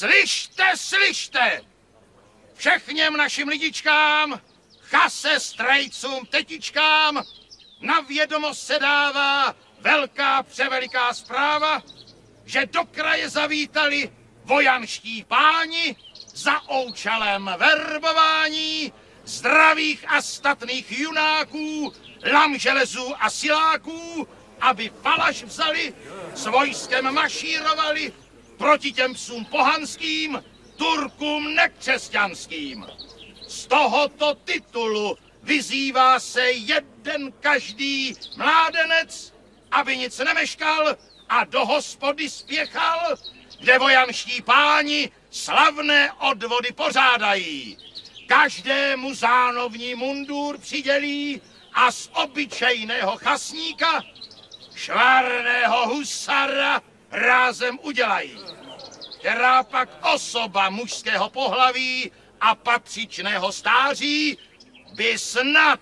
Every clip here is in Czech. Slyšte, slyšte! Všechněm našim lidičkám, chase, strajcům, tetičkám, na vědomost se dává velká převeliká zpráva, že do kraje zavítali vojanští páni za oučelem verbování zdravých a statných junáků, lamželezů a siláků, aby palaš vzali, s vojskem mašírovali proti těm psům pohanským, Turkům nekřesťanským. Z tohoto titulu vyzývá se jeden každý mládenec, aby nic nemeškal a do hospody spěchal, kde vojanští páni slavné odvody pořádají. Každému zánovní mundur přidělí a z obyčejného chasníka švárného husara rázem udělají, která pak osoba mužského pohlaví a patřičného stáří by snad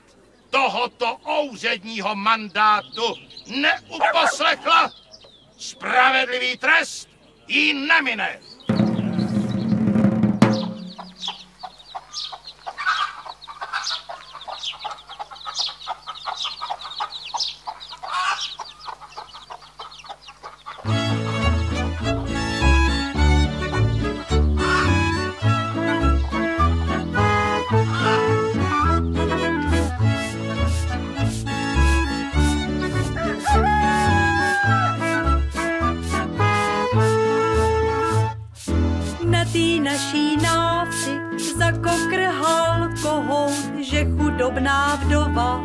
tohoto úředního mandátu neuposlechla, spravedlivý trest jí nemine. Zakokrhal kohout, že chudobná vdova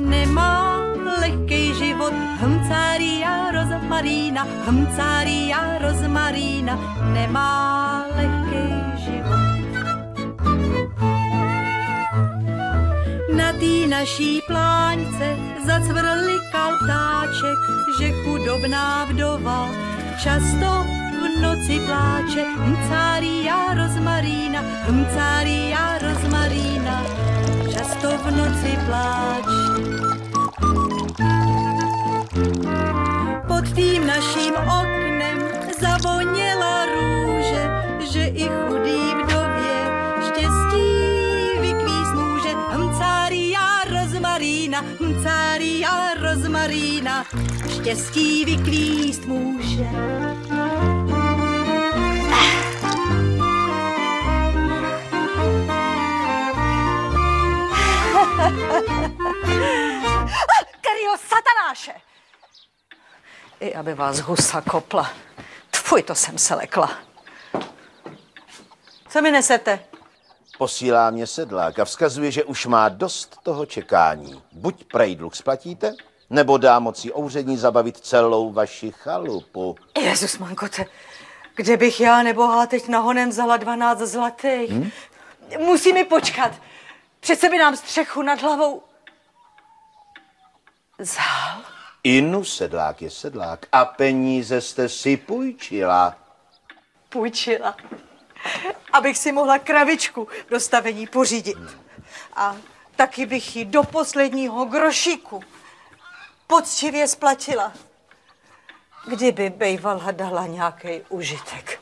nemá lehkej život. Hmcária rozmarína, hmcária rozmarína, nemá lehkej život. Na té naší pláňce zacvrlikal ptáček, že chudobná vdova často v noci pláče. Hmcária rozmarína, často v noci pláče. Pod tím naším oknem zavoněla růže, že i chudý vdově štěstí vykvíst může. Hmcária rozmarína, štěstí vykvíst může. Kterýho satanáše! I aby vás husa kopla. Tfuj, to jsem se lekla. Co mi nesete? Posílá mě sedlák a vzkazuje, že už má dost toho čekání. Buď prej dluh splatíte, nebo dá moci úřední zabavit celou vaši chalupu. Jezus, mankote, kde bych já nebohá teď nahonem vzala 12 zlatých? Musí mi počkat. Přece by nám střechu nad hlavou vzal. Inu, sedlák je sedlák a peníze jste si půjčila. Půjčila, abych si mohla kravičku do stavení pořídit. A taky bych ji do posledního grošíku poctivě splatila, kdyby bejvala dala nějaký užitek.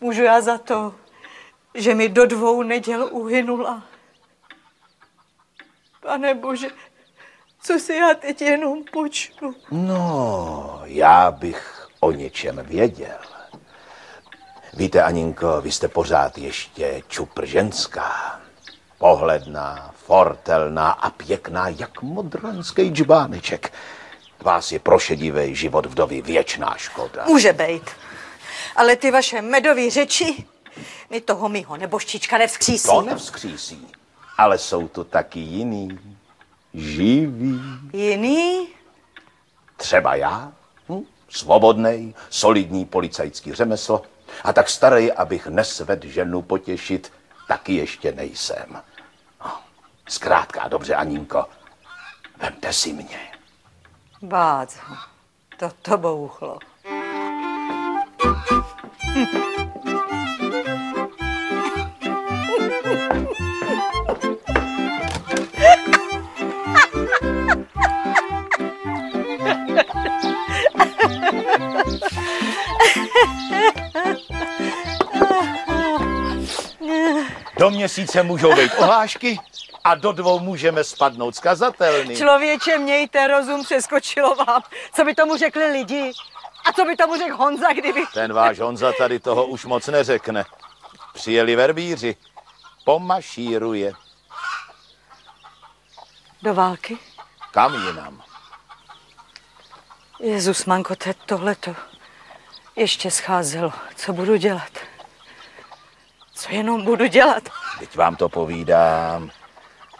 Můžu já za to, že mi do 2 neděl uhynula? Pane Bože, co si já teď jenom počnu? No, já bych o něčem věděl. Víte, Aninko, vy jste pořád ještě čupr ženská. Pohledná, fortelná a pěkná, jak modronský džbáneček. Vás je prošedivý život vdovy věčná škoda. Může bejt, ale ty vaše medový řeči mi toho mýho nebožčička nevzkřísí. To nevzkřísí. Ale jsou tu taky jiný, živý. Jiný? Třeba já, svobodnej, solidní policajský řemeslo a tak starý, abych nesved ženu potěšit, taky ještě nejsem. Zkrátka, dobře, Aninko, vemte si mě. Bádzo, to bouchlo. Do měsíce můžou být ohlášky a do 2 můžeme spadnout z kazatelny. Člověče, mějte rozum, přeskočilo vám. Co by tomu řekli lidi? A co by tomu řekl Honza, kdyby... Ten váš Honza tady toho už moc neřekne. Přijeli verbíři. Pomašíruje. Do války? Kam jinam? Jezus, manko, teď tohleto ještě scházelo. Co budu dělat? Co jenom budu dělat? Teď vám to povídám.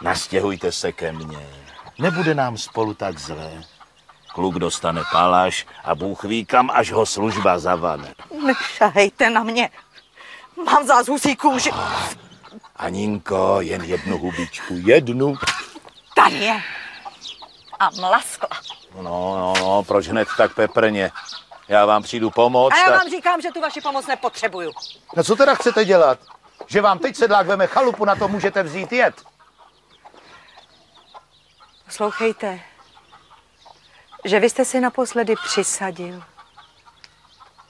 Nastěhujte se ke mně. Nebude nám spolu tak zlé. Kluk dostane paláš a Bůh ví kam, až ho služba zavane. Nešahejte na mě. Mám zás husí kůži. Aninko, jen jednu hubičku, jednu. Tady je. A mlaskla. No, proč hned tak peprně? Já vám přijdu pomoct. A já vám říkám, že tu vaši pomoc nepotřebuju. No co teda chcete dělat? Že vám teď sedlák veme chalupu, na to můžete vzít jet. Poslouchejte, že vy jste si naposledy přisadil.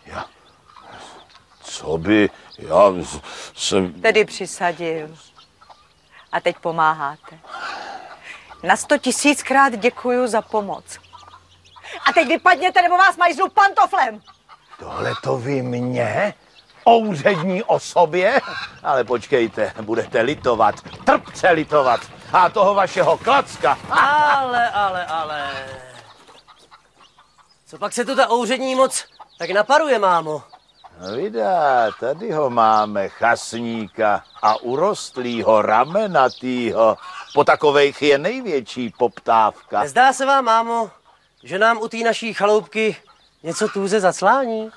Já? Co by? Já jsem... Tedy přisadil. A teď pomáháte. Na 100 000krát děkuju za pomoc. A teď vypadněte, nebo vás majzlu pantoflem! Tohle to vy mě? O úřední osobě? Ale počkejte, budete litovat, trpce litovat. A toho vašeho klacka. Ale. Co pak se tu ta úřední moc tak naparuje, mámo? No vidá, tady ho máme, chasníka a urostlýho, ramenatýho. Po takovejch je největší poptávka. Nezdá se vám, mámo, že nám u té naší chaloupky něco tůze zaclání?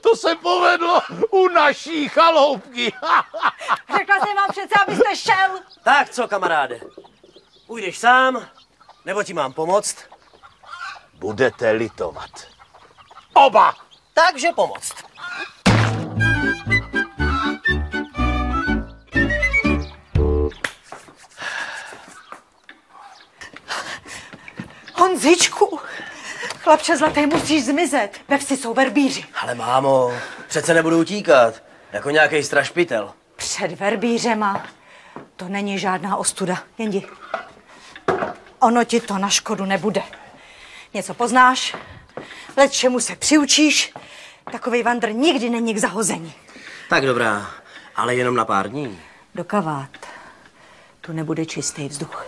To se povedlo u naší chaloupky. Řekla jsem vám přece, abyste šel. Tak co, kamaráde, půjdeš sám, nebo ti mám pomoct? Budete litovat. Oba! Takže pomoct. Honzičku, chlapče zlatý, musíš zmizet. Ve vsi jsou verbíři. Ale mámo, přece nebudu utíkat. Jako nějaký strašpitel. Před verbířema. To není žádná ostuda. Jendi. Ono ti to na škodu nebude. Něco poznáš, let čemu se přiučíš, takovej vandr nikdy není k zahození. Tak dobrá, ale jenom na pár dní. Do kavát. Tu nebude čistý vzduch.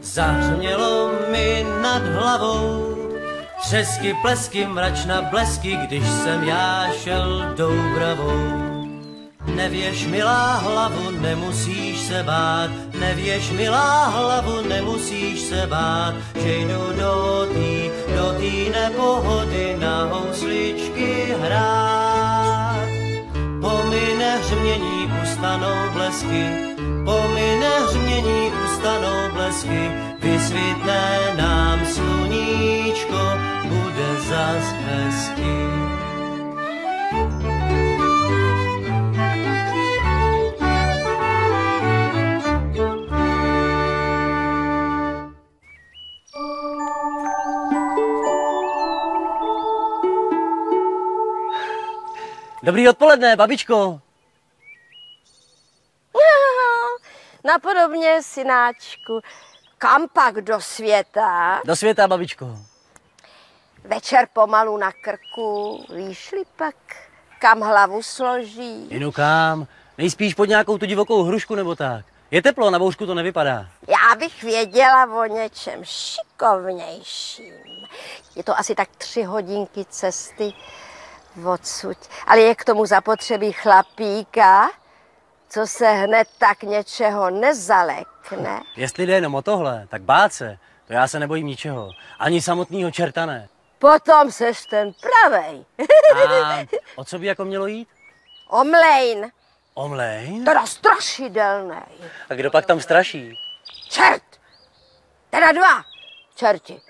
Zahřmělo mi nad hlavou třesky, plesky, mračna, blesky, když jsem já šel Doubravou. Nevěš, milá hlavu, nemusíš se bát, nevěš, milá hlavu, nemusíš se bát, že jdu do tý nepohody na housličky hrát. Pomine hřmění, ustanou blesky, pomine hřmění, ustanou blesky, vysvítne nám sluníčko, bude zas hezky. Dobrý odpoledne, babičko. Napodobně, synáčku. Kam pak do světa? Do světa, babičko. Večer pomalu na krku, víš-li pak, kam hlavu složí. Jinu kam, nejspíš pod nějakou tu divokou hrušku nebo tak. Je teplo, na bouřku to nevypadá. Já bych věděla o něčem šikovnějším. Je to asi tak 3 hodinky cesty odsud. Ale je k tomu zapotřebí chlapíka, co se hned tak něčeho nezalekne. Jestli jde jenom o tohle, tak bát se, to já se nebojím ničeho. Ani samotného čerta ne. Potom seš ten pravej. A o co by jako mělo jít? Omlejn. Omlejn? Teda strašidelnej. A kdo pak tam straší? Čert! Teda dva čerti.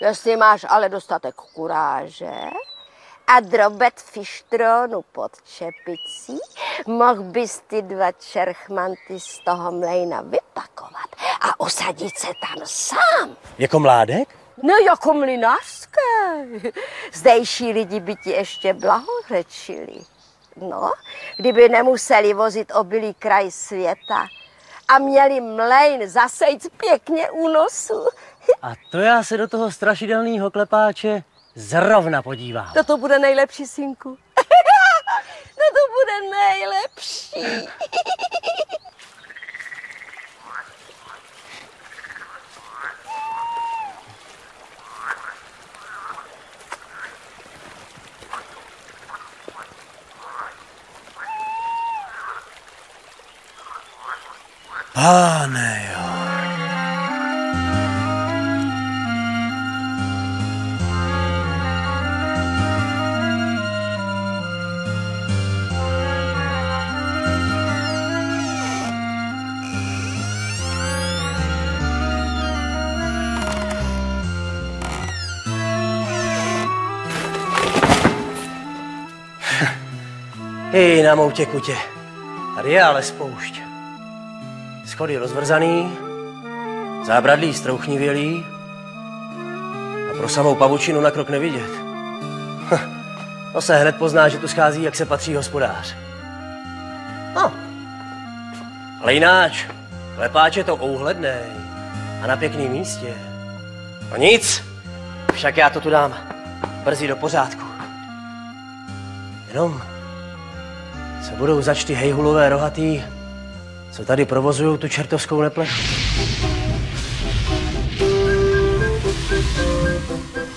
Jestli máš ale dostatek kuráže a drobet fištronu pod čepicí, mohl bys ty dva čerchmanty z toho mlejna vypakovat a usadit se tam sám. Jako mládek? No, jako mlynářské. Zdejší lidi by ti ještě blahořečili. No, kdyby nemuseli vozit obilí kraj světa a měli mlejn zasejc pěkně u nosu. A to já se do toho strašidelného klepáče zrovna podívám. To bude nejlepší, synku. To bude nejlepší. Páne jo. Hej, na mou těkutě. Tady je ale spoušť. Schody rozvrzaný, zábradlí strouchnivělý a pro samou pavučinu na krok nevidět. To se hned pozná, že tu schází, jak se patří hospodář. No. Ale jináč, klepáče to ouhlednej a na pěkném místě. No nic, však já to tu dám brzy do pořádku. Jenom se budou zač ty hejhulové rohatý, co tady provozují tu čertovskou neplechu.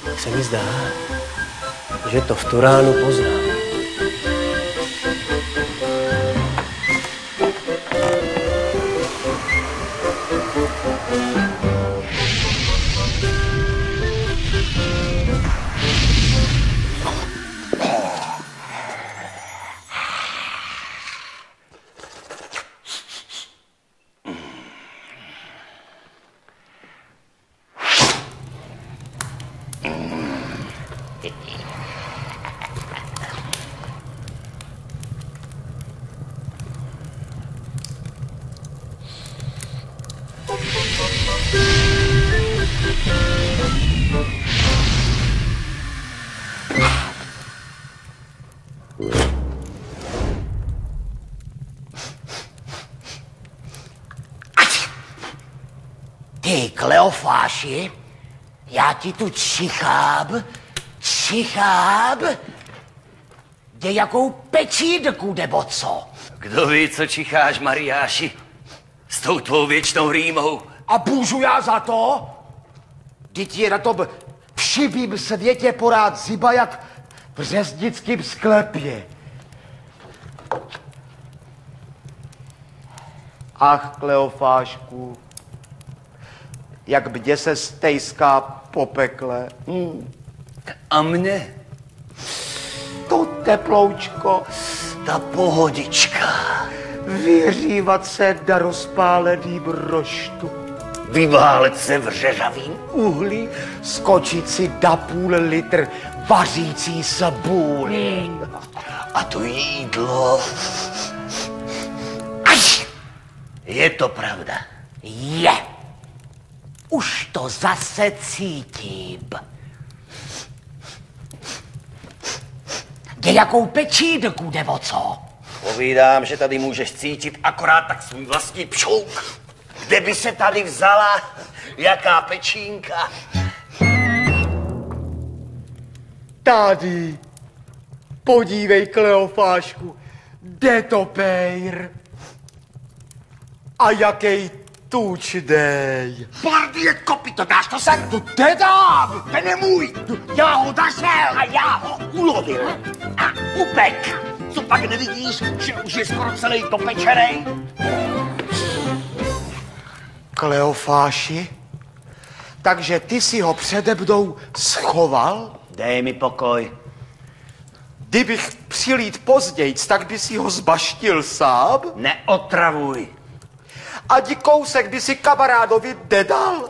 Tak se mi zdá, že to v tu ránu poznám. Ty, Kleofáši, já ti tu čichám, jde jakou pečítku nebo co? Kdo ví, co čicháš, Mariáši, s tou tvou věčnou rýmou. A bůžu já za to? Vždyť je na tom přibým světě porád ziba jak v řeznickým sklepě. Ach, Kleofášku, jak mě se stejská po pekle. A mne? To teploučko. Ta pohodička. Vyřívat se na rozpáleným roštu. Vyválet se v řeřavým uhlí. Skočit si na půl litr vařící se bůly. A to jídlo. Až! Je to pravda. Je. Už to zase cítím. Jde jakou pečítku, nebo co? Povídám, že tady můžeš cítit akorát tak svůj vlastní pšouk. Kde by se tady vzala jaká pečínka? Tady. Podívej, Kleofášku, jde to pejr. A jaký tučnej. Bardě kopyto, dáš to sem? To te dám. Ten je můj. Já ho našel. A já ho ulovil. A upek. Co pak nevidíš, že už je skoro celý dopečenej? Kleofáši, takže ty si ho přede mnou schoval? Dej mi pokoj. Kdybych přilít pozdějc, tak by si ho zbaštil sám? Neotravuj. ať kousek by si kamarádovi dedal,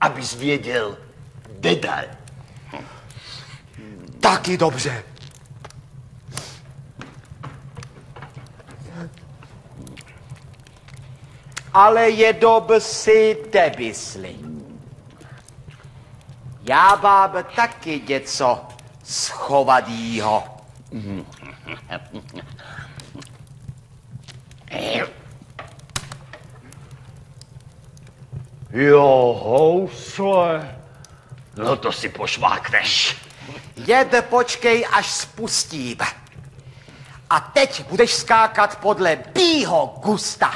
abys věděl, dedal. Taky dobře. Ale jedob si debysli. Já vám taky něco schovadýho. Jo, housle. No to si pošvákneš. Jed, počkej, až spustím. A teď budeš skákat podle mýho gusta.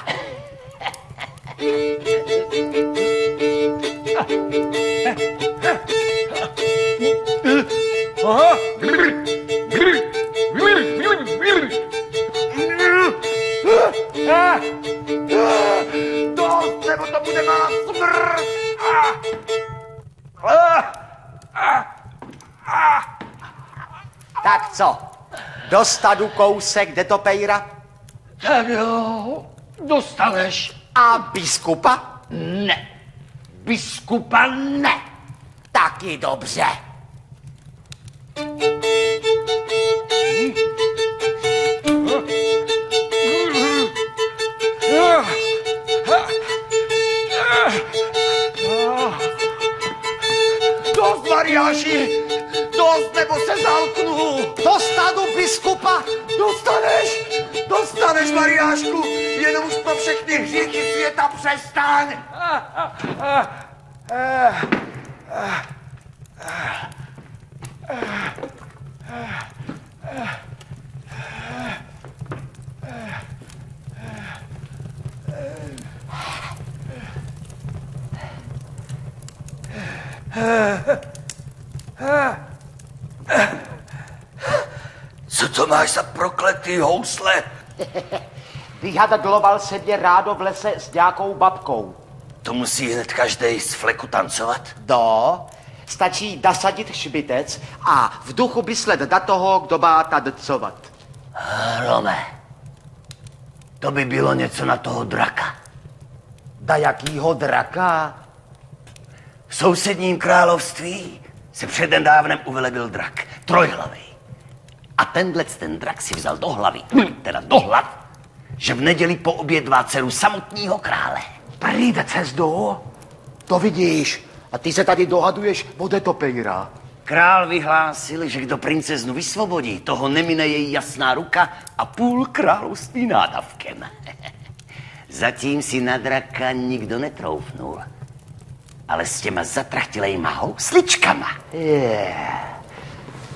Dost, nebo to bude má smrt. Tak co? Dostanu kousek detopejra? Tak jo, dostaneš. A biskupa? Ne. Biskupa ne. Taky dobře. Dost, Mariáši, dost, nebo se zalknu. Dostanu biskupa. Dostaneš, dostaneš, Mariášku, jenom už pro všechny hříchy světa přestaň. Co to máš za prokletý housle? Vyhadloval se mě rádo v lese s nějakou babkou. To musí hned každý z fleku tancovat? No, stačí dasadit šbitec a v duchu byslet na toho, kdo má tancovat. Rome, to by bylo něco na toho draka. Na jakýho draka? V sousedním království se přednedávnem uvelebil drak, trojhlavý. A ten drak si vzal do hlavy, teda do hlav, že v neděli poobědvá dceru samotního krále. Přijde cestou? To vidíš. A ty se tady dohaduješ o detopejra. Král vyhlásil, že kdo princeznu vysvobodí, toho nemine její jasná ruka a půl království nádavkem. Zatím si na draka nikdo netroufnul. Ale s těma zatrachtilejma housličkama.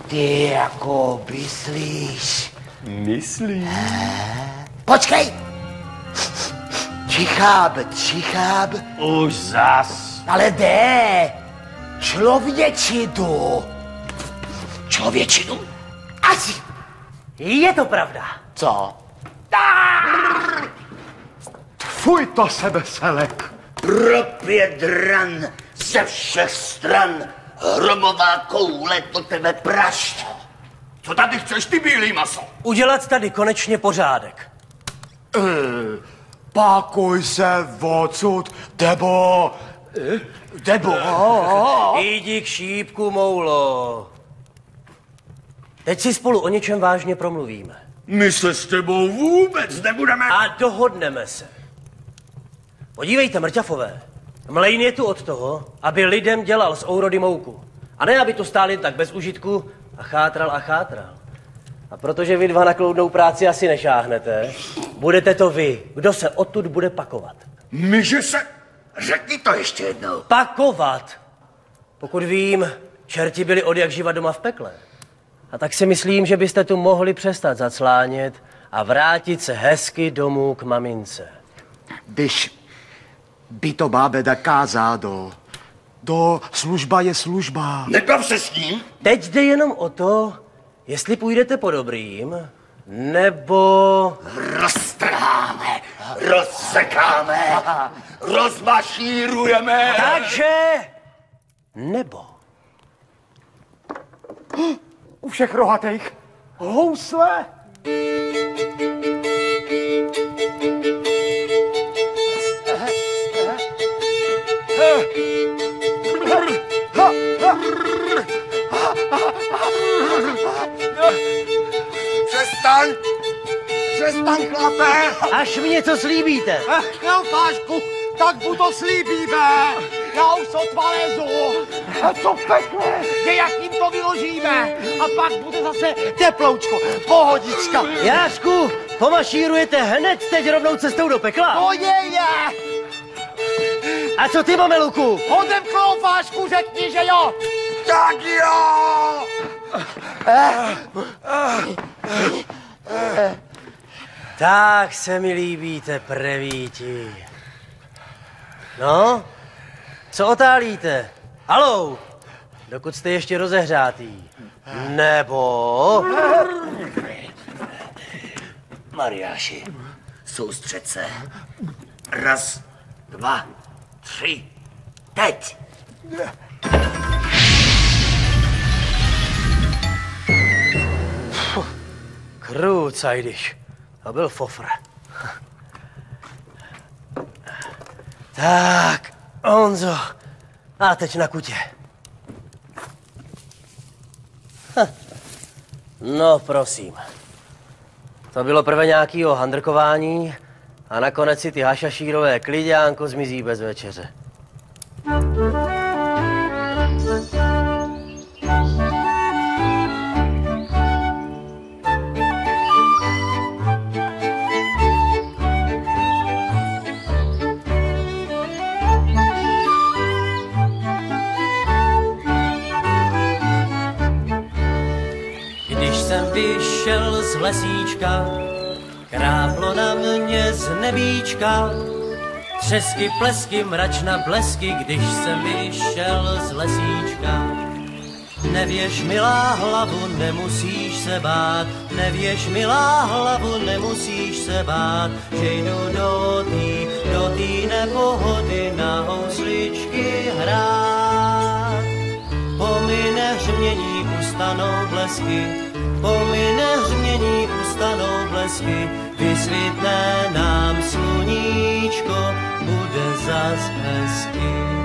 Ty jako myslíš? Myslíš? Počkej! Čichám, čichám. Už zas. Ale ne! Člověčinu! Člověčinu? Asi! Je to pravda. Co? Fuj, to se veselek. Propět ran ze všech stran. Hromová koule do tebe prašť. Co tady chceš, ty bílý maso? Udělat tady konečně pořádek. Pakuj se odsud, Debo. Debo. Jdi k šípku, moulo. Teď si spolu o něčem vážně promluvíme. My se s tebou vůbec nebudeme... A dohodneme se. Podívejte, mrťafové. Mlejn je tu od toho, aby lidem dělal z ourody mouku. A ne, aby tu stál jen tak bez užitku a chátral a chátral. A protože vy dva na kloudnou práci asi nešáhnete, budete to vy, kdo se odtud bude pakovat. Myže se... Řekni to ještě jednou. Pakovat. Pokud vím, čerti byli od jak živa doma v pekle. A tak si myslím, že byste tu mohli přestat zaclánět a vrátit se hezky domů k mamince. Když by to bábe dokázádo. Do služba je služba. Nebav se s ním. Teď jde jenom o to, jestli půjdete po dobrým, nebo... Roztrháme, rozsekáme, rozmašírujeme. Takže... Nebo. U všech rohatých housle. chlape! Až mi něco slíbíte! Ach, Jeltášku, tak buď to slíbíme! Já už sotva lezu! A co pekne! Je, jak jim to vyložíme! A pak bude zase teploučko, pohodička! Jášku, pomašírujete hned teď rovnou cestou do pekla! To je! A co ty, mameluku? Hodem kloufášku, řekni, že jo! Tak jo! Tak se mi líbíte, prevíti. No, co otálíte? Halou, dokud jste ještě rozehřátý. Nebo... Mariáši, soustřed se. Raz, dva, tři, teď! Krůcajdiš. To byl fofr. Tak, Honzo. A teď na kutě. No, prosím. To bylo prvé nějakého handrkování a nakonec si ty hašašírové kliďánko zmizí bez večeře. Vyšel z lesíčka, kráplo na mě z nebíčka, třesky, plesky, mračna, blesky, když jsem vyšel z lesíčka. Nevěš, milá hlavu, nemusíš se bát, nevěš, milá hlavu, nemusíš se bát, že jdu do tý nepohody na housličky hrát. Pomine hřmění, ustanou blesky, pomine hřmění, ustanou blesky, vysvítne nám sluníčko, bude zas hezky.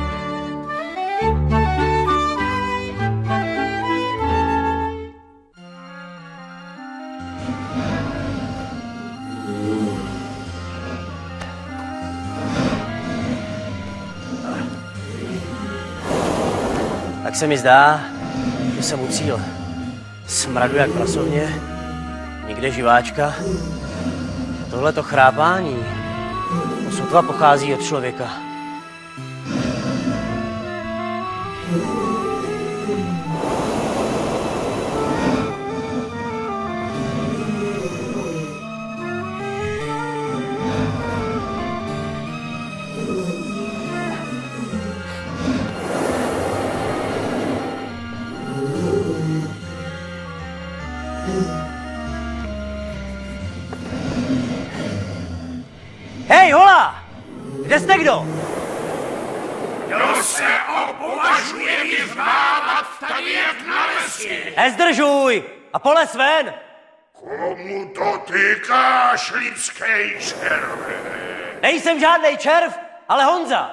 Tak se mi zdá, že jsem u cíle. Smradu jak prasovně, někde živáčka. Tohleto chrápání sotva pochází od člověka. Hej, hola! Kde jste kdo? Kdo se opovažuje vyznávat tady jak na lesky? Nezdržuj! A poles ven! Komu to tykáš, lidskej červe? Nejsem žádnej červ, ale Honza!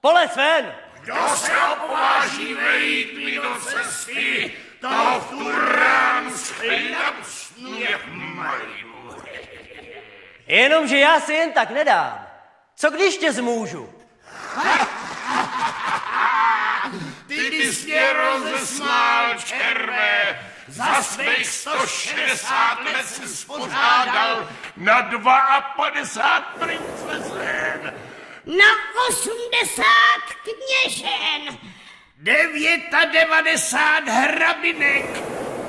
Poles ven! Kdo se opováží vejít mi do cesty, to v tu rám schlínám sněh malým. Jenomže já si jen tak nedám. Co když tě zmůžu? Ty bys mě rozesmál, červe. Za svých 160 let jsi spořádal na 52 princezen, na 80 kněžen, 99 hrabinek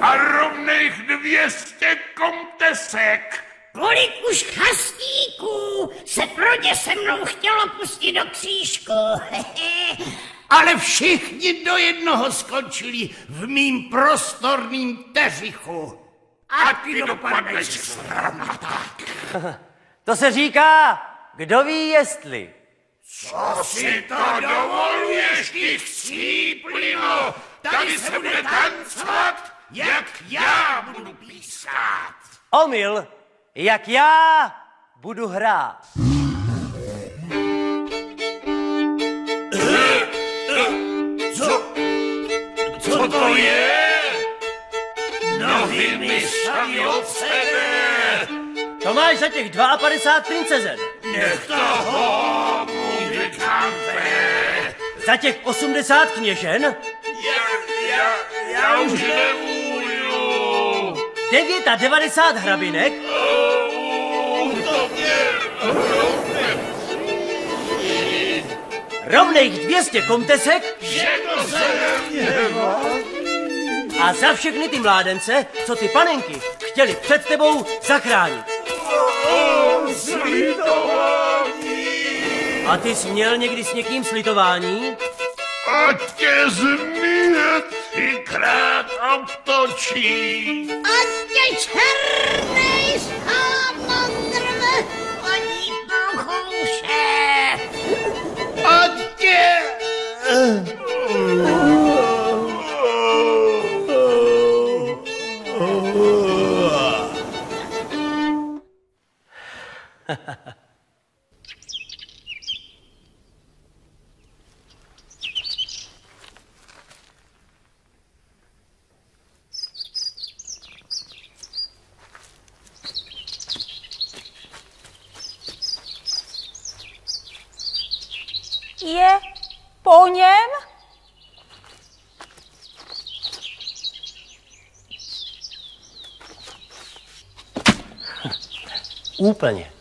a rovných 200 komtesek. Kolik už chastíků se pro ně se mnou chtělo pustit do křížku. Ale všichni do jednoho skončili v mým prostorným teřichu. A ty dopadneš sranata. To se říká, kdo ví jestli. Co si to dovoluješ, ty chcíplino? Tady se bude tancovat, jak já budu pískat. Omyl. Jak já budu hrát. Co to je? Nohy mi sami od sebe. To máš za těch 52 princezen. Nech toho muzikante. Za těch 80 kněžen. Já už nemůžu. 99 hrabinek. Rovných 200 komtesek. Všechno se nevá. A za všechny ty mládence, co ty panenky chtěli před tebou zachránit. Slitování. A ty jsi měl někdy s někým slitování? Ať tě zmije třikrát obtočí. Ať tě černej shámon rve oní pochouše. Ať tě... Je po něm? Úplně.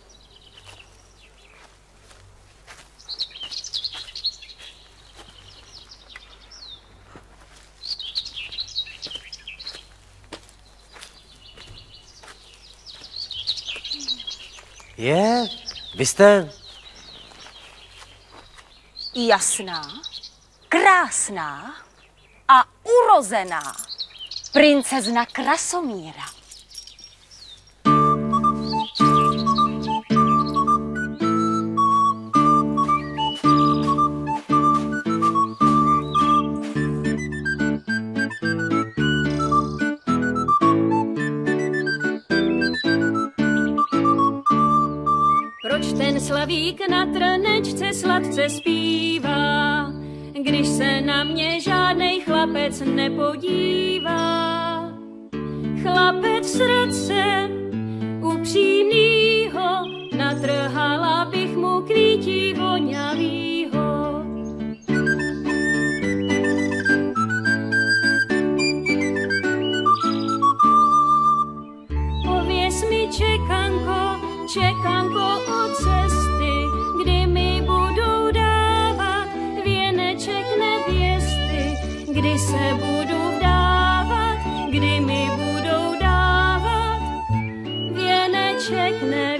Je, vy jste... jasná, krásná a urozená princezna Krasomíra. Proč ten slavík na tranečce sladce zpívá, když se na mě žádnej chlapec nepodívá? Chlapec srdce upřímnýho, natrhala bych mu kvítí voňavýho. Pověz mi, čekanko, čekanko o cesty, kdy mi budou dávat věneček nevěsty, kdy se budou dávat, kdy mi budou dávat věneček nevěsty.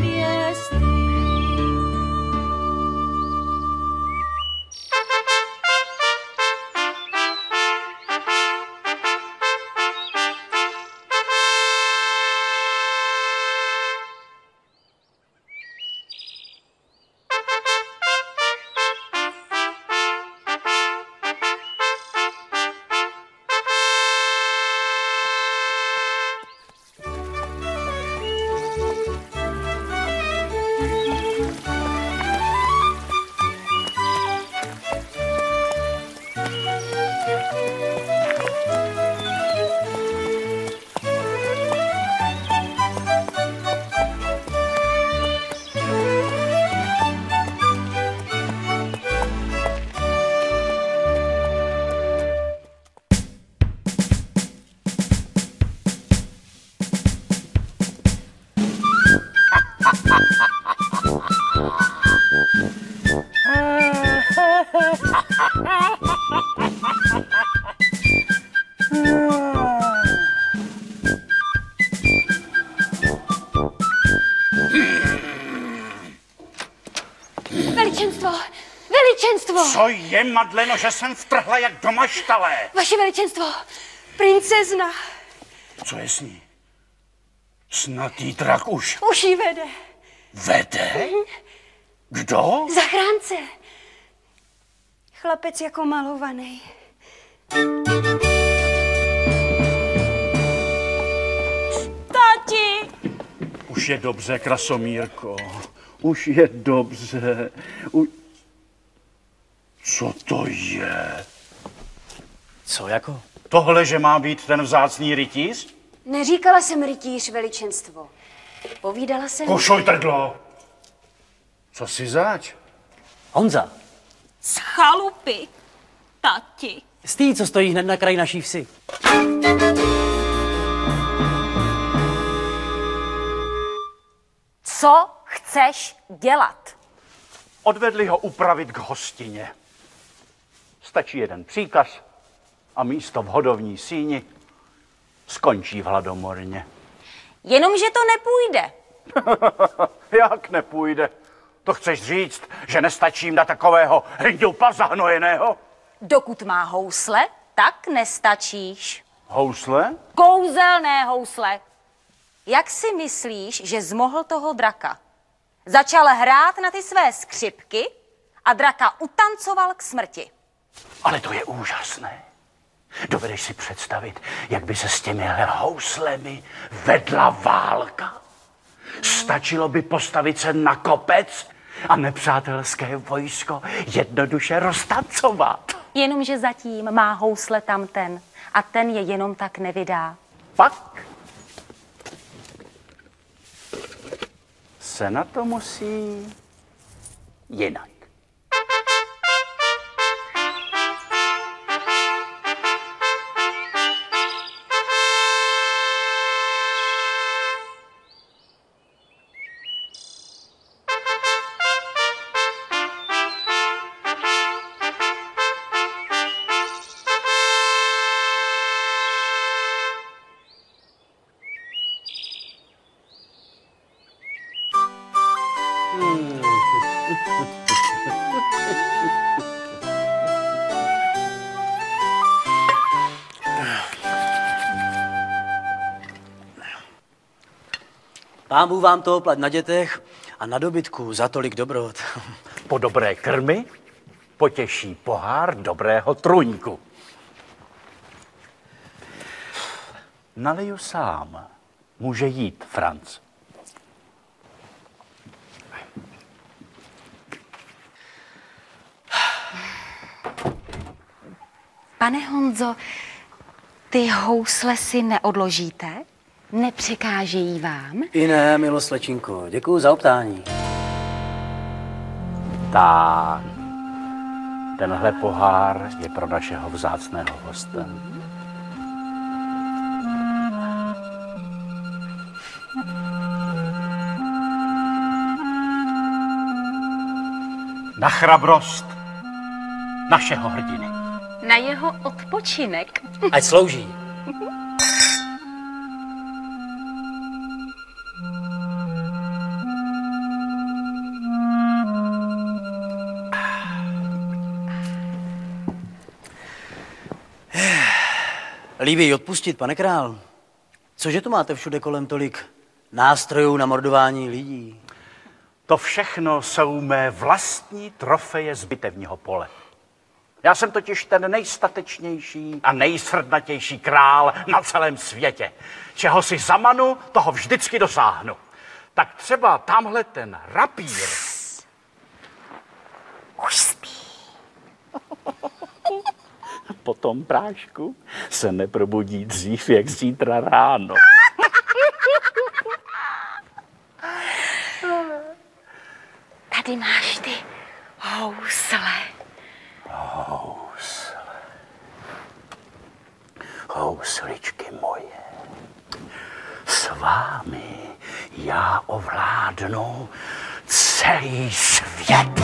Co je, Madleno, že jsem vtrhla jak do maštale? Vaše veličenstvo, princezna. Co je s ní? Snad jí drak už... Už jí vede. Vede? Kdo? Zachránce. Chlapec jako malovaný. Tati! Už je dobře, Krasomírko. Už je dobře. Co to je? Co jako? Tohle, že má být ten vzácný rytíř? Neříkala jsem rytíř, veličenstvo. Povídala jsem... Košoj trdlo! Co jsi zač? Honza. Z chalupy, tati. Z tý, co stojí hned na kraji naší vsi. Co chceš dělat? Odvedli ho upravit k hostině. Stačí jeden příkaz a místo v hodovní síni skončí v hladomorně. Jenomže to nepůjde. Jak nepůjde? To chceš říct, že nestačím na takového hňupa zahnojeného? Dokud má housle, tak nestačíš. Housle? Kouzelné housle. Jak si myslíš, že zmohl toho draka? Začal hrát na ty své skřipky a draka utancoval k smrti. Ale to je úžasné. Dovedeš si představit, jak by se s těmihle houslemi vedla válka? Stačilo by postavit se na kopec a nepřátelské vojsko jednoduše roztancovat. Jenomže zatím má housle tamten a ten je jenom tak nevydá. Pak se na to musí jinak. Pámbu vám toho plať na dětech a na dobytku za tolik dobrot. Po dobré krmi potěší pohár dobrého trůňku. Naliju sám. Může jít, Franc. Pane Honzo, ty housle si neodložíte? Nepřekážejí vám? I ne, milo slečinko. Děkuju za optání. Tak, tenhle pohár je pro našeho vzácného hosta. Na chrabrost našeho hrdiny. Na jeho odpočinek. Ať slouží. Líbí odpustit, pane král. Cože tu máte všude kolem tolik nástrojů na mordování lidí? To všechno jsou mé vlastní trofeje z bitevního pole. Já jsem totiž ten nejstatečnější a nejsrdnatější král na celém světě. Čeho si zamanu, toho vždycky dosáhnu. Tak třeba tamhle ten rapír... Už spí. Po tom prášku se neprobudí dřív, jak zítra ráno. Tady máš ty housle. Housle. Housličky moje. S vámi já ovládnu celý svět.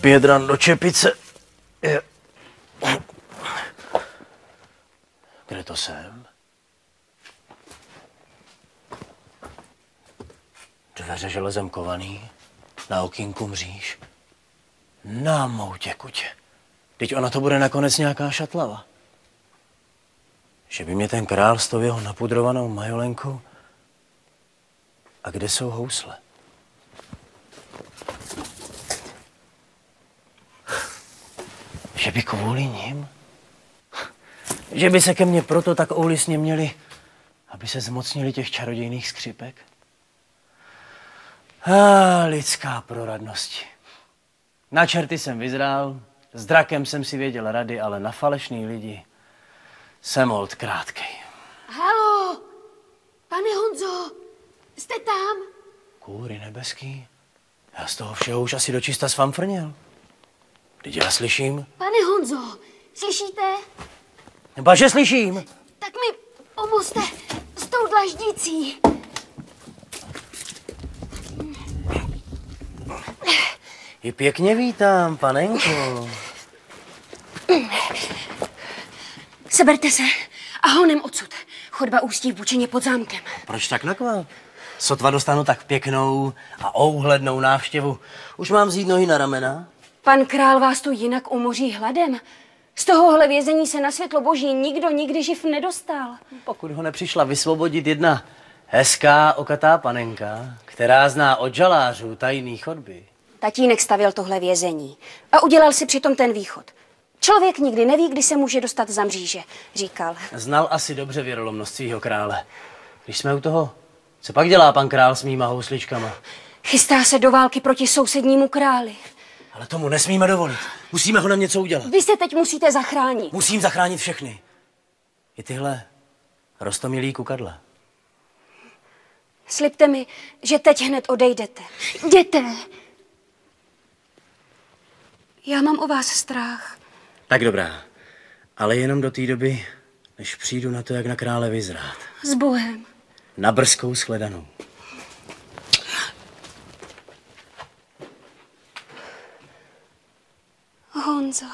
Pět ran do čepice. Kde to jsem? Dveře železem kovaný. na okýnku mříž. Na moutě kutě. Teď ona to bude nakonec nějaká šatlava. Že by mě ten král s tou jeho napudrovanou majolenkou... A kde jsou housle? Že by kvůli nim? Že by se ke mně proto tak oulisně měli, aby se zmocnili těch čarodějných skřipek? Lidská proradnosti. Na čerty jsem vyzrál, s drakem jsem si věděl rady, ale na falešný lidi jsem old krátkej. Halo, pane Honzo, jste tam? Kůry nebeský, já z toho všeho už asi dočista svamfrněl. Teď já slyším. Pane Honzo, slyšíte? Nebo že slyším. Tak mi pomozte s tou dlaždící. I pěkně vítám, panenko. Seberte se a honem odsud. Chodba ústí v bučině pod zámkem. Proč tak nakvap? Sotva dostanu tak pěknou a ouhlednou návštěvu. Už mám vzít nohy na ramena? Pan král vás tu jinak umoří hladem. Z tohohle vězení se na světlo boží nikdo nikdy živ nedostal. Pokud ho nepřišla vysvobodit jedna hezká okatá panenka, která zná od žalářů tajný chodby. Tatínek stavěl tohle vězení a udělal si přitom ten východ. Člověk nikdy neví, kdy se může dostat za mříže, říkal. Znal asi dobře věrolomnost svýho krále. Když jsme u toho, co pak dělá pan král s mýma housličkama? Chystá se do války proti sousednímu králi. Ale tomu nesmíme dovolit. Musíme ho na něco udělat. Vy se teď musíte zachránit. Musím zachránit všechny. I tyhle roztomilý kukadla. Slibte mi, že teď hned odejdete. Jděte. Já mám o vás strach. Tak dobrá, ale jenom do té doby, než přijdu na to, jak na krále vyzrát. S Bohem. Na brzkou shledanou. Honzo.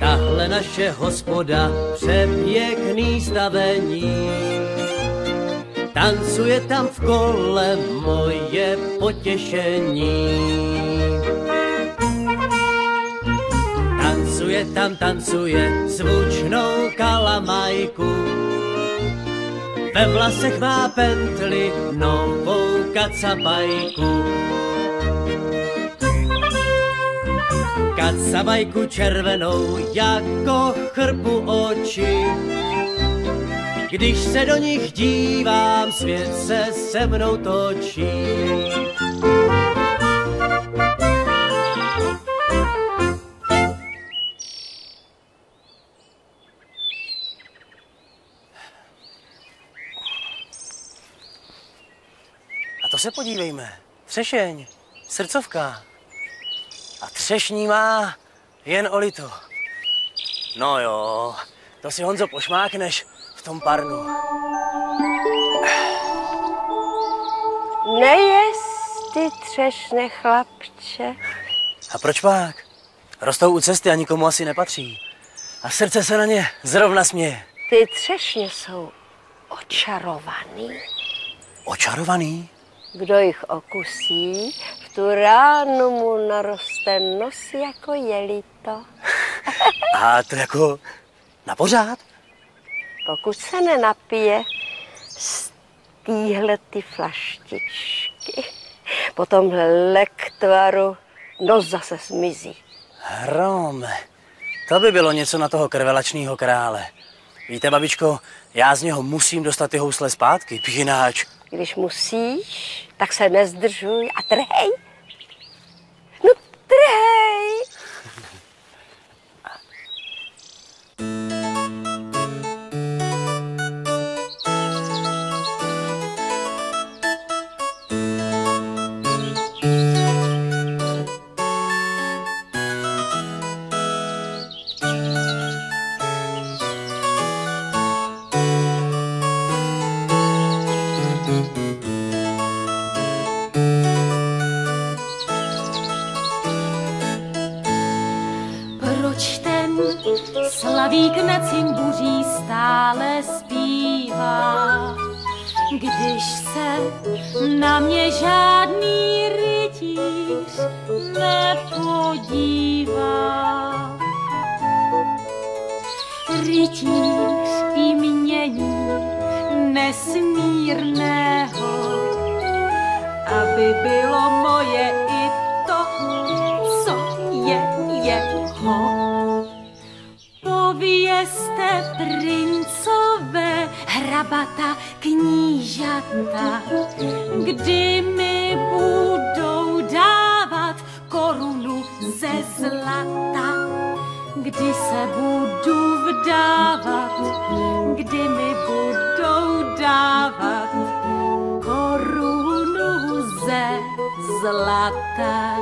Tahle naše hospoda, přepěkný stavení. Tancuje tam v kole moje potěšení. Tancuje tam, tancuje zvučnou kalamajku. Ve vlasech má pentli novou kacabajku. Kacabajku červenou jako chrpu oči. Když se do nich dívám, svět se mnou točí. A to se podívejme. Třešeň, srdcovka. A třešní má jen o litu. No jo, to si, Honzo, pošmákneš v tom parnu. Nejest ty třešně, chlapče. A proč pak? Rostou u cesty a nikomu asi nepatří. A srdce se na ně zrovna směje. Ty třešně jsou očarovaný. Očarovaný? Kdo jich okusí, v tu ránu mu naroste nos jako jelito. A to jako na pořád? Pokud se nenapije z téhle ty flaštičky, potom k tvaru nos zase smizí. Hrom, to by bylo něco na toho krvelačního krále. Víte, babičko, já z něho musím dostat ty housle zpátky, jináč. Když musíš, tak se nezdržuj a trhej. No trhej! Slavík nad cimbuří stále zpívá. Když se na mě žádný rytíř nepodívá. Rytíř jmění nesmírného, aby bylo moje i to, co je jeho. Povězte princové, hrabata, knížata, kdy mi budou dávat korunu ze zlata. Kdy se budu vdávat, kdy mi budou dávat korunu ze zlata.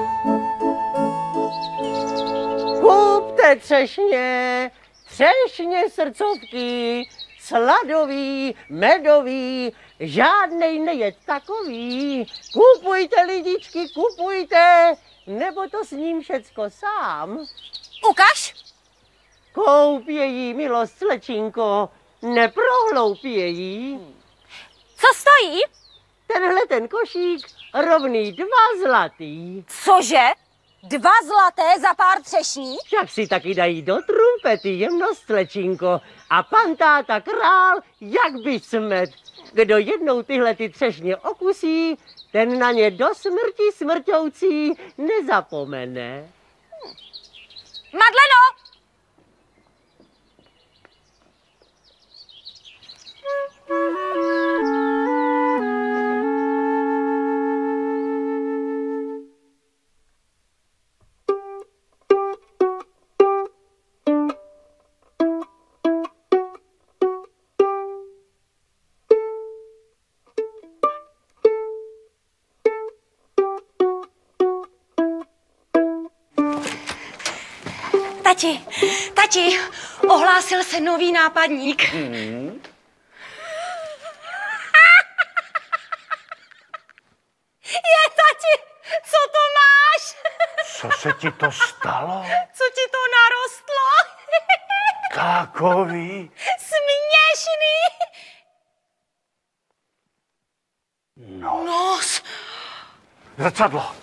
Kupte třešně, třešně srdcovky, sladový, medový, žádnej nejed takový. Kupujte, lidičky, kupujte, nebo to s ním všecko sám. Ukaž! Koup její, milost, slečinko, neprohloub její. Co stojí? Tenhle ten košík rovný 2 zlatý. Cože? 2 zlaté za pár třešní? Však si taky dají do trumpety, jemnost, slečinko. A pan táta král, jak by smet. Kdo jednou tyhle ty třešně okusí, ten na ně do smrti smrťoucí nezapomene. Madleno! Tati, ohlásil se nový nápadník. Je, tati, co to máš? Co se ti to stalo? Co ti to narostlo? Takový směšný. No. Nos. Zrcadlo.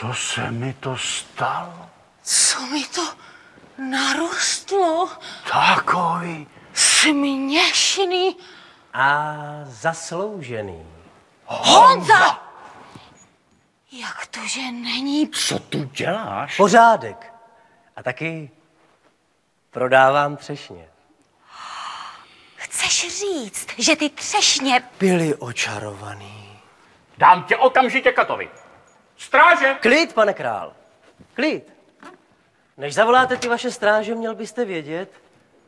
Co se mi to stalo? Co mi to narostlo? Takový směšný a zasloužený. Honza! Jak to, že není? Co tu děláš? Pořádek. A taky prodávám třešně. Chceš říct, že ty třešně byly očarovaný? Dám tě okamžitě katovi. Stráže! Klid, pane král, klid. Než zavoláte ty vaše stráže, měl byste vědět,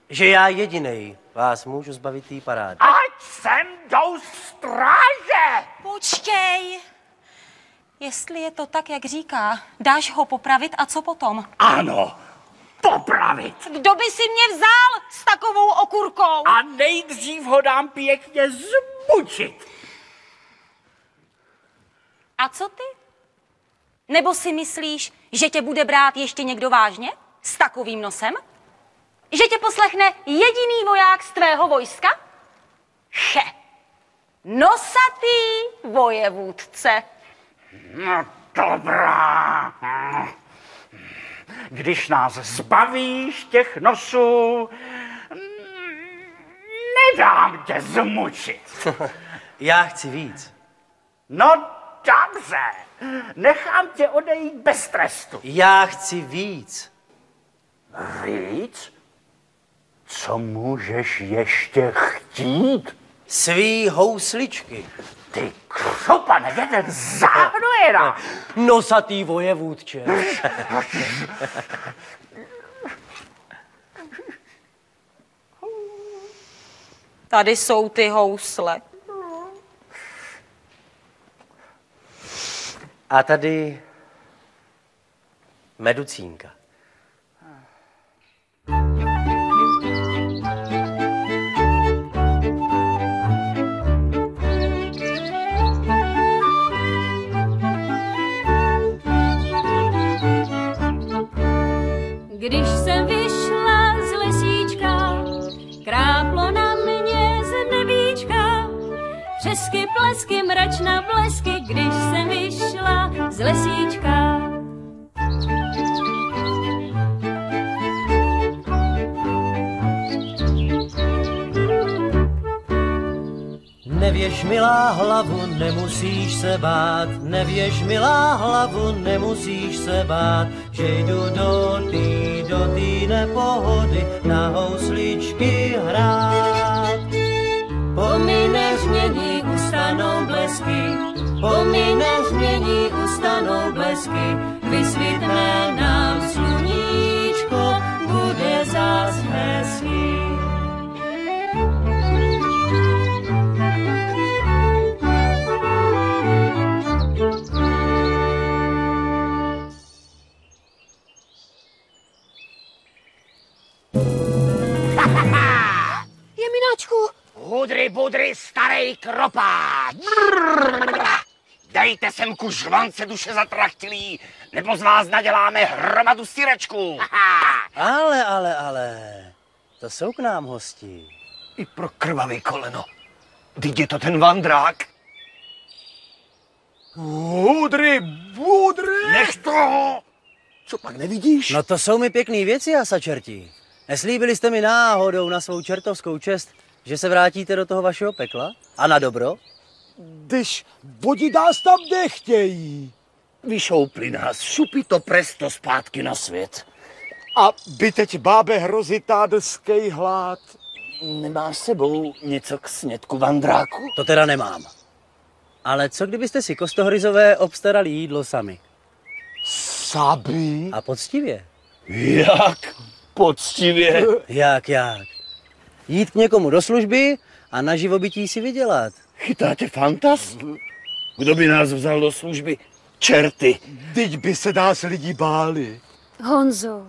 že já jedinej vás můžu zbavit té parády. Ať sem jdou stráže! Počkej! Jestli je to tak, jak říká, dáš ho popravit a co potom? Ano, popravit! Kdo by si mě vzal s takovou okurkou? A nejdřív ho dám pěkně zbučit. A co ty? Nebo si myslíš, že tě bude brát ještě někdo vážně? S takovým nosem? Že tě poslechne jediný voják z tvého vojska? Che! Nosatý vojevůdce. No dobrá. Když nás zbavíš těch nosů, nedám tě zmučit. Já chci víc. No dobře. Nechám tě odejít bez trestu. Já chci víc. Víc? Co můžeš ještě chtít? Svý housličky. Ty křupane, jeden záhnojena. Nosatý vojevůdče. Tady jsou ty housle. A tady meducínka. Třesky, plesky, mračna, blesky, když jsem vyšla z lesíčka. Nevěž, milá hlavu, nemusíš se bát, nevěž, milá hlavu, nemusíš se bát, že jdu do tý nepohody na housličky hrát. Pomine změní, ustanou blesky, pomine změní, ustanou blesky, vysvítne nám sluníčko, bude zas hezky. Hudry, budry, starej kropáč! Dejte semku žvance duše zatrachtilý, nebo z vás naděláme hromadu siračku. Ale, to jsou k nám hosti. I pro krvavý koleno. Vždyť je to ten vandrák. Hudry, budry! Nech toho! Co pak nevidíš? No to jsou mi pěkný věci, asačerti. Neslíbili jste mi náhodou na svou čertovskou čest, že se vrátíte do toho vašeho pekla? A na dobro? Když vodí nás tam nechtějí. Vyšoupli nás, šupí to presto zpátky na svět. A by teď bábe hrozitá deskej hlad. Nemáš sebou něco k snědku, vandráku? To teda nemám. Ale co kdybyste si kostohryzové obstarali jídlo sami? Sami? A poctivě. Jak poctivě? Jak? Jít k někomu do služby a na živobytí si vydělat. Chytáte fantaz? Kdo by nás vzal do služby? Čerty! Vždyť by se nás lidi báli. Honzo.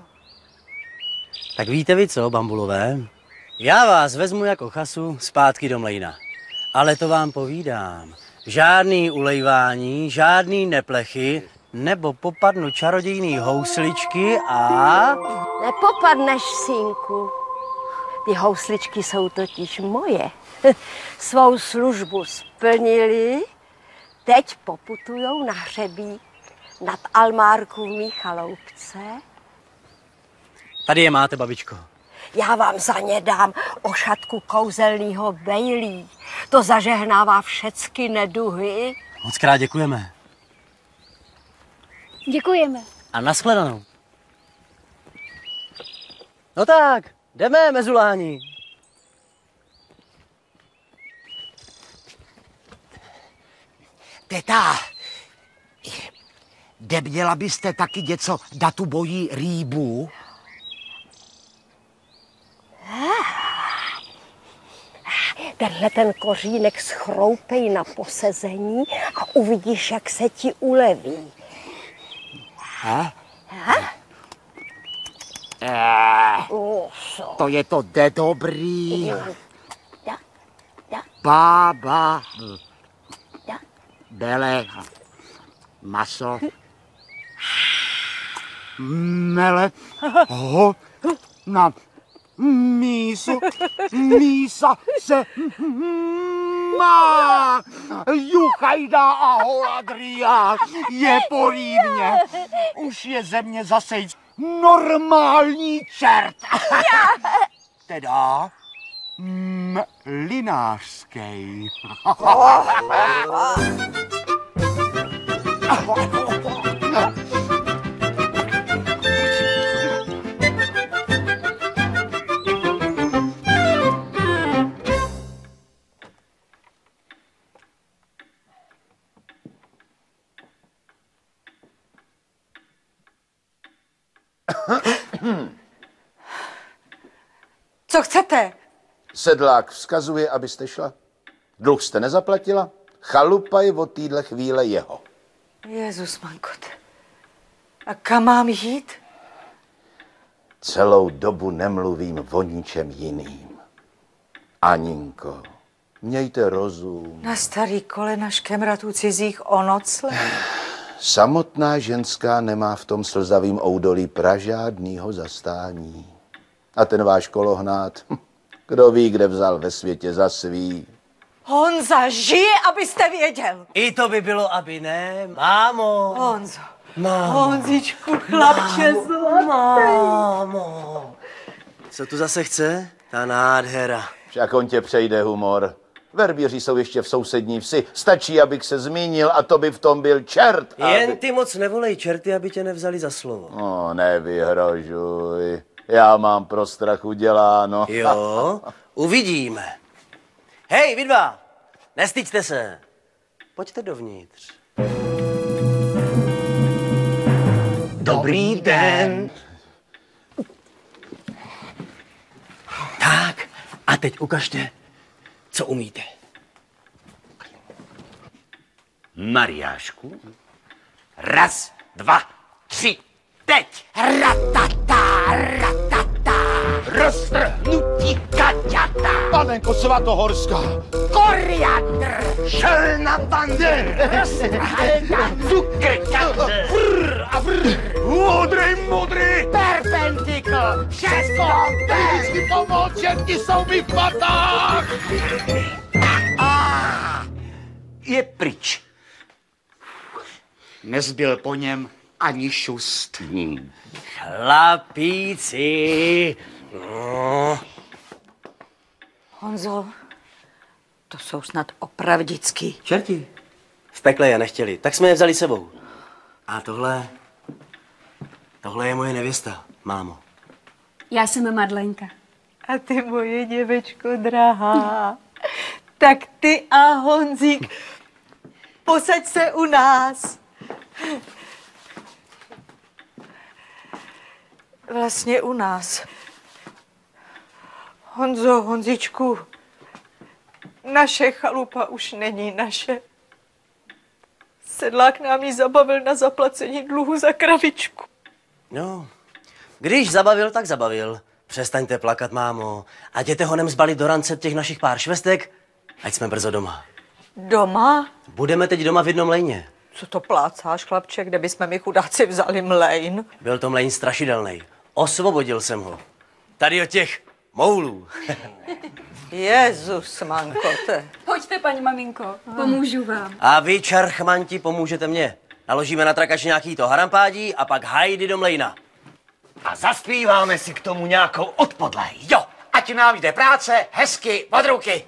Tak víte vy co, bambulové? Já vás vezmu jako chasu zpátky do mlejna. Ale to vám povídám. Žádný ulejvání, žádný neplechy, nebo popadnu čarodějný housličky a... Nepopadneš, synku. Ty housličky jsou totiž moje. Svou službu splnili, teď poputujou na hřebík nad Almárku v Michaloupce. Tady je máte, babičko. Já vám za ně dám ošatku kouzelného bejlí. To zažehnává všecky neduhy. Mockrát děkujeme. Děkujeme. A nashledanou. No tak. Jdeme, mezuláni. Teta, neměla byste taky něco datu bojí rýbu? Tenhle ten kořínek schroupej na posezení a uvidíš, jak se ti uleví. To je to nedobrý. Bába. Bele. Maso. Mele. Ho. Na. Mísu. Mísa se má. Juchajda a holadria. Je porývně. Už je země zasejc. Normální čert! Teda... mlinářský. Co chcete? Sedlák vzkazuje, abyste šla. Dluh jste nezaplatila, chalupa je od téhle chvíle jeho. Jezus, mankot. A kam mám jít? Celou dobu nemluvím o ničem jiným. Aninko, mějte rozum. Na starý kolena škemrat u cizích o nocle. Samotná ženská nemá v tom slzavým oudolí pražádnýho zastání. A ten váš kolohnát, kdo ví, kde vzal ve světě za svý. Honza žije, abyste věděl. I to by bylo, aby ne, mámo. Honzo, mámo. Honzičku, chlapče zlatý. Mámo. Co tu zase chce? Ta nádhera. Však on tě přejde humor. Verbíři jsou ještě v sousední vsi. Stačí, abych se zmínil a to by v tom byl čert. Aby... Jen ty moc nevolej čerty, aby tě nevzali za slovo. No, nevyhrožuj. Já mám pro strach uděláno. Jo, uvidíme. Hej, vy dva, nestyďte se. Pojďte dovnitř. Dobrý den. Tak, a teď ukažte, co umíte. Mariášku. Raz, dva, tři, teď. Ratatá, ratatá. Roztrhnutí kaťata. Panenko svatohorská. Koriandr. Šelna bandel. Roztrhalka. Cukrkandl. Vrr a vrr. Modrý, modrý. Perpendikl. Šesko. Vždycky pomoc, čerti jsou mi v patách. Je pryč. Nezbyl po něm ani šust. Chlapíci. No. Honzo, to jsou snad opravdický. Čerti, v pekle je nechtěli, tak jsme je vzali sebou. A tohle je moje nevěsta, mámo. Já jsem Madlenka. A ty moje děvečko drahá. Tak ty a Honzík, posaď se u nás. Vlastně u nás. Honzo, Honzičku, naše chalupa už není naše. Sedlák nám ji zabavil na zaplacení dluhu za kravičku. No, když zabavil, tak zabavil. Přestaňte plakat, mámo. A jděte honem zbalit do rance těch našich pár švestek, ať jsme brzo doma. Doma? Budeme teď doma v jednom lejně. Co to plácáš, chlapče, kde bychom my chudáci vzali mlejn? Byl to mlejn strašidelný. Osvobodil jsem ho. Tady od těch... moulů. Jezus, mankote. Pojďte, paní maminko, pomůžu vám. A vy, čarchmanti, pomůžete mě. Naložíme na trakač nějaký to harampádí a pak hajdy do mlejna. A zaspíváme si k tomu nějakou odpodle. Jo, ať nám jde práce, hezky, od ruky.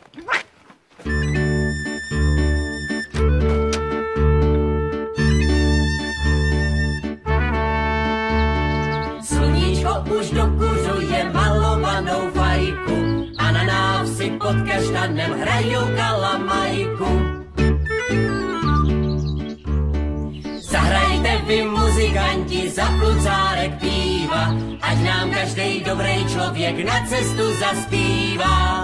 Sluníčko už dokuřuje malovanou fajku a na návsi pod kaštanem hrajou kalamajku. Zahrajte vy, muzikanti, za plucárek píva, ať nám každej dobrý člověk na cestu zaspívá.